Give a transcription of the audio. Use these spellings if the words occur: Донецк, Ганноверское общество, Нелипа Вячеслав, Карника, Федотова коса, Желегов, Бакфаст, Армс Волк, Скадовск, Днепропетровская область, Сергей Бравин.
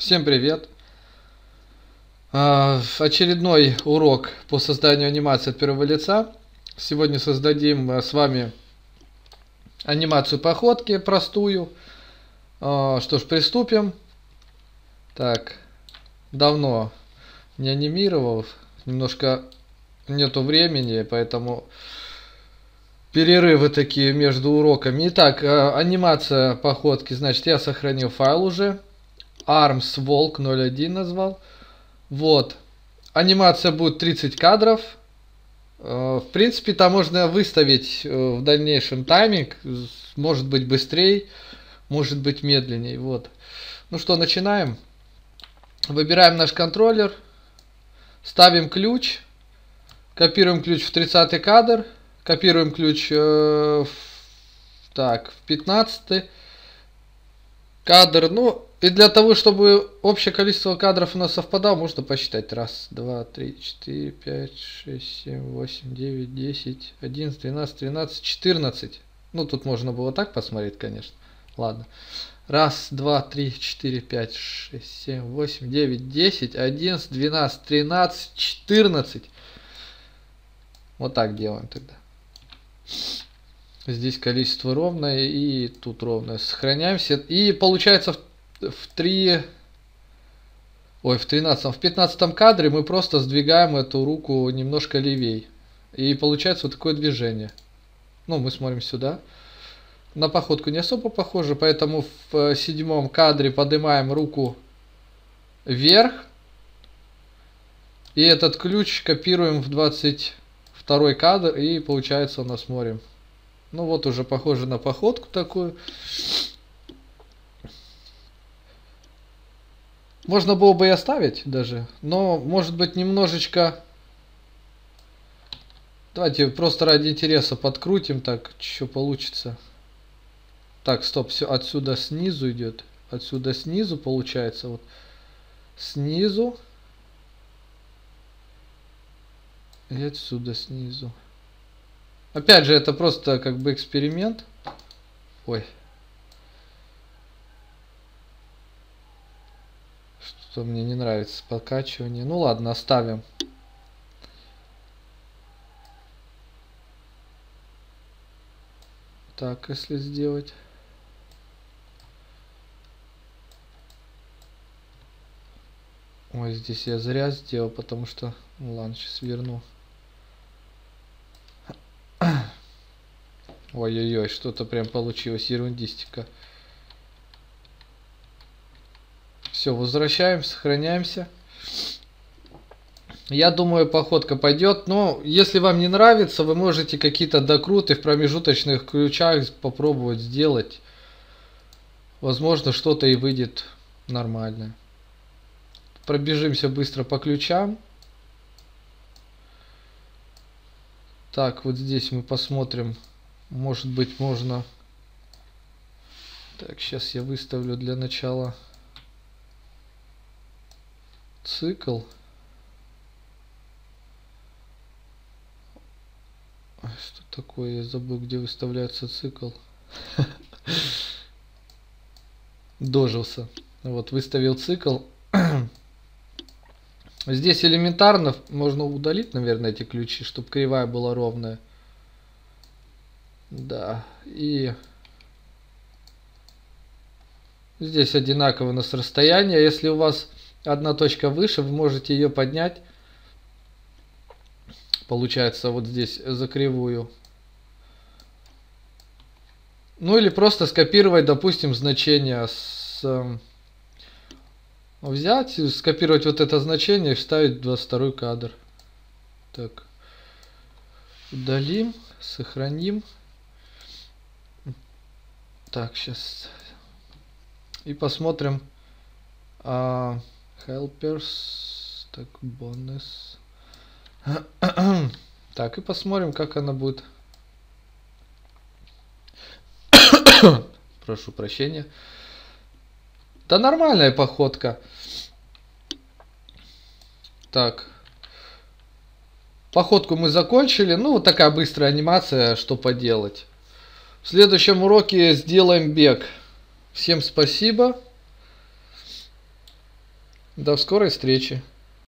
Всем привет! Очередной урок по созданию анимации от первого лица. Сегодня создадим с вами анимацию походки простую. Что ж, приступим. Так, давно не анимировал, немножко нету времени, поэтому перерывы такие между уроками. Итак, анимация походки, значит, я сохранил файл уже. Армс Волк 01 назвал. Вот. Анимация будет 30 кадров. В принципе, там можно выставить в дальнейшем тайминг. Может быть быстрее, может быть медленнее. Вот. Ну что, начинаем. Выбираем наш контроллер. Ставим ключ. Копируем ключ в 30 кадр. Копируем ключ в 15 кадр. Ну, и для того, чтобы общее количество кадров у нас совпадало, можно посчитать. 1, 2, 3, 4, 5, 6, 7, 8, 9, 10, 11, 12, 13, 14. Ну, тут можно было так посмотреть, конечно. Ладно. 1, 2, 3, 4, 5, 6, 7, 8, 9, 10, 11, 12, 13, 14. Вот так делаем тогда. Здесь количество ровное и тут ровное. Сохраняемся. И получается... В 15 кадре мы просто сдвигаем эту руку немножко левей. И получается вот такое движение. Ну, мы смотрим сюда. На походку не особо похоже, поэтому в 7 кадре поднимаем руку вверх. И этот ключ копируем в 22 кадр. И получается у нас смотрим. Ну вот уже похоже на походку такую. Можно было бы и оставить даже, но может быть немножечко... Давайте просто ради интереса подкрутим, так, что получится. Так, стоп, все отсюда снизу идет. Отсюда снизу получается. Вот. Снизу. И отсюда снизу. Опять же, это просто как бы эксперимент. Ой. Что мне не нравится покачивание. Ну ладно, оставим. Так, если сделать. Ой, здесь я зря сделал, потому что... Ну ладно, сейчас верну. Ой-ой-ой, что-то прям получилось ерундистика. Все, возвращаем, сохраняемся. Я думаю, походка пойдет. Но если вам не нравится, вы можете какие-то докруты в промежуточных ключах попробовать сделать. Возможно, что-то и выйдет нормально. Пробежимся быстро по ключам. Так, вот здесь мы посмотрим. Может быть, можно... Так, сейчас я выставлю для начала... Цикл. Что такое? Я забыл, где выставляется цикл. Дожился. Вот, выставил цикл. Здесь элементарно. Можно удалить, наверное, эти ключи, чтобы кривая была ровная. Да. И... Здесь одинаково у нас расстояние. Если у вас... Одна точка выше, вы можете ее поднять. Получается вот здесь за кривую. Ну или просто скопировать, допустим, значение. Взять, скопировать вот это значение и вставить в 22 кадр. Так. Удалим, сохраним. Так, сейчас. И посмотрим. Helpers, так, бонус. Так, и посмотрим, как она будет. Прошу прощения. Да, нормальная походка. Так. Походку мы закончили. Ну, вот такая быстрая анимация, что поделать. В следующем уроке сделаем бег. Всем спасибо. До скорой встречи!